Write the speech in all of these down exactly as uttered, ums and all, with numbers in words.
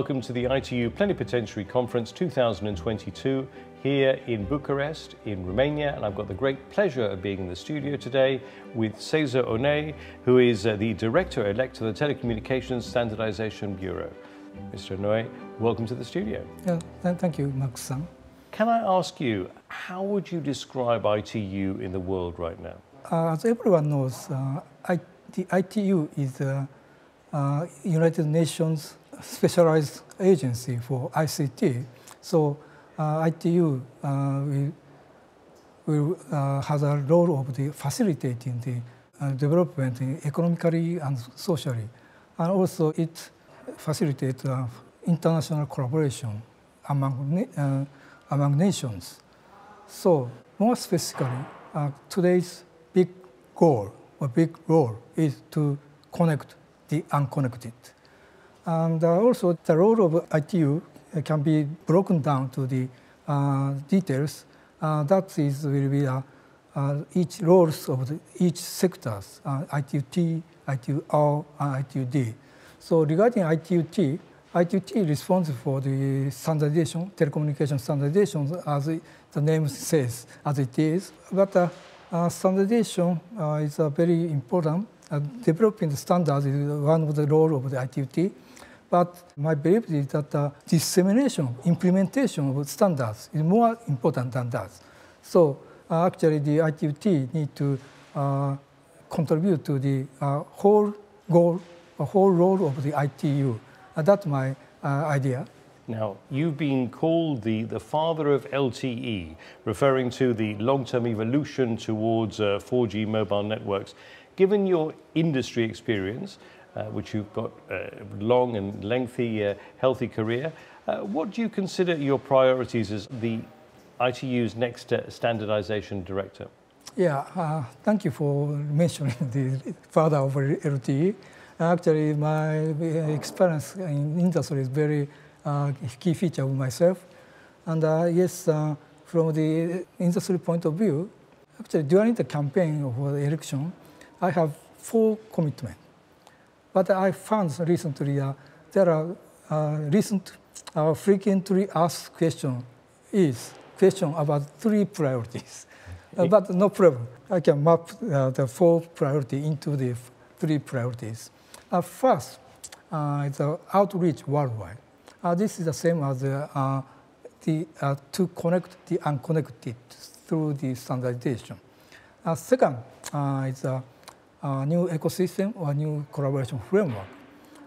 welcome to the I T U Plenipotentiary Conference two thousand twenty-two here in Bucharest in Romania, and I've got the great pleasure of being in the studio today with Seizo Onoe, who is uh, the Director-elect of the Telecommunications Standardization Bureau. Mister Onoe, welcome to the studio. Yeah, th thank you, Max-san. Can I ask you, how would you describe I T U in the world right now? Uh, as everyone knows, uh, I, the I T U is the uh, uh, United Nations specialized agency for I C T. So uh, I T U uh, will, will, uh, has a role of the facilitating the uh, development economically and socially. And also it facilitates uh, international collaboration among, uh, among nations. So more specifically, uh, today's big goal or big role is to connect the unconnected. And uh, also the role of I T U can be broken down to the uh, details. Uh, that is will be uh, uh, each roles of the, each sectors, uh, I T U T, I T U R, and I T U D. So regarding I T U T, I T U T is responsible for the standardization, telecommunication standardization, as it, the name says, as it is. But uh, uh, standardization uh, is uh, very important. Uh, developing the standards is one of the role of the I T U T. But my belief is that uh, dissemination, implementation of standards is more important than that. So uh, actually the I T U T need to uh, contribute to the uh, whole goal, the whole role of the I T U. Uh, that's my uh, idea. Now, you've been called the, the father of L T E, referring to the long-term evolution towards uh, four G mobile networks. Given your industry experience, Uh, which you've got a uh, long and lengthy, uh, healthy career. Uh, what do you consider your priorities as the I T U's next uh, standardization director? Yeah, uh, thank you for mentioning the father of L T E. Actually, my experience in industry is very uh, key feature of myself. And uh, yes, uh, from the industry point of view, actually during the campaign of the election, I have four commitments. But I found recently uh, there are uh, recent uh, frequently asked question is question about three priorities. Uh, but no problem. I can map uh, the four priority into the three priorities. Uh, first, uh, the outreach worldwide. Uh, this is the same as uh, uh, the uh, to connect the unconnected through the standardization. Uh, second, uh, is uh, Uh, new ecosystem or new collaboration framework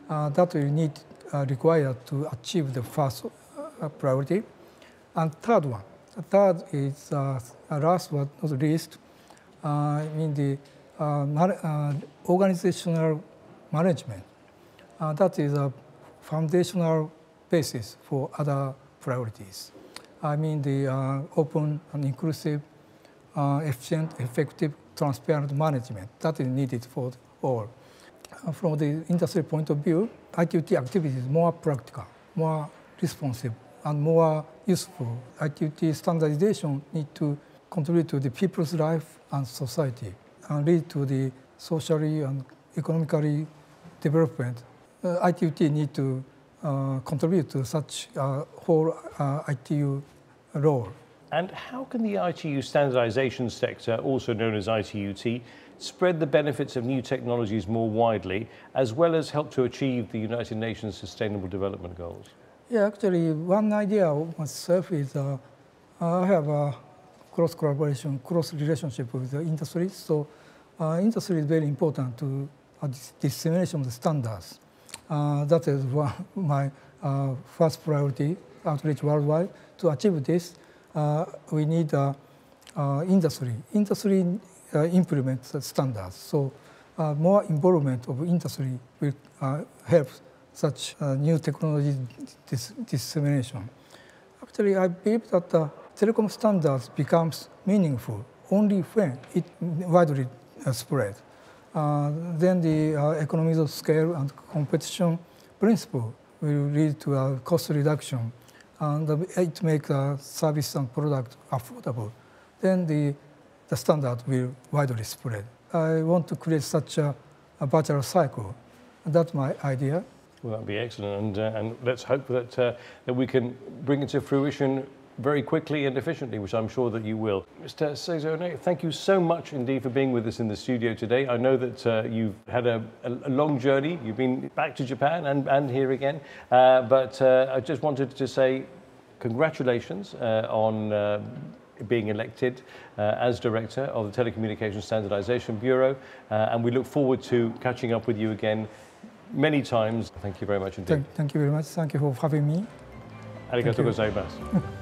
uh, that we need uh, require to achieve the first uh, priority. And third one, third is uh, last but not least, uh, in the uh, man uh, organizational management. Uh, that is a foundational basis for other priorities. I mean the uh, open and inclusive, uh, efficient, effective, transparent management that is needed for all. From the industry point of view, I T U T activity is more practical, more responsive, and more useful. I T U T standardization need to contribute to the people's life and society, and lead to the socially and economically development. Uh, I T U T need to uh, contribute to such uh, whole uh, I T U role. And how can the I T U standardization sector, also known as I T U T, spread the benefits of new technologies more widely, as well as help to achieve the United Nations Sustainable Development Goals? Yeah, actually, one idea of myself is uh, I have a cross collaboration, cross relationship with the industry. So, uh, industry is very important to uh, dissemination of the standards. Uh, that is one, my uh, first priority, outreach worldwide. To achieve this, Uh, we need uh, uh, industry. Industry uh, implements standards, so uh, more involvement of industry will uh, help such uh, new technology dis dissemination. Actually, I believe that the uh, telecom standards becomes meaningful only when it widely uh, spread. Uh, then the uh, economies of scale and competition principle will lead to a cost reduction, and it makes the service and product affordable, then the, the standard will widely spread. I want to create such a, a virtual cycle. That's my idea. Well, that'd be excellent, and, uh, and let's hope that, uh, that we can bring it to fruition very quickly and efficiently, which I'm sure that you will. Mister Seizo Onoe, thank you so much indeed for being with us in the studio today. I know that uh, you've had a, a long journey. You've been back to Japan and, and here again, uh, but uh, I just wanted to say congratulations uh, on uh, being elected uh, as Director of the Telecommunications Standardization Bureau, uh, and we look forward to catching up with you again many times. Thank you very much indeed. Thank, thank you very much. Thank you for having me. Arigatou gozaimasu.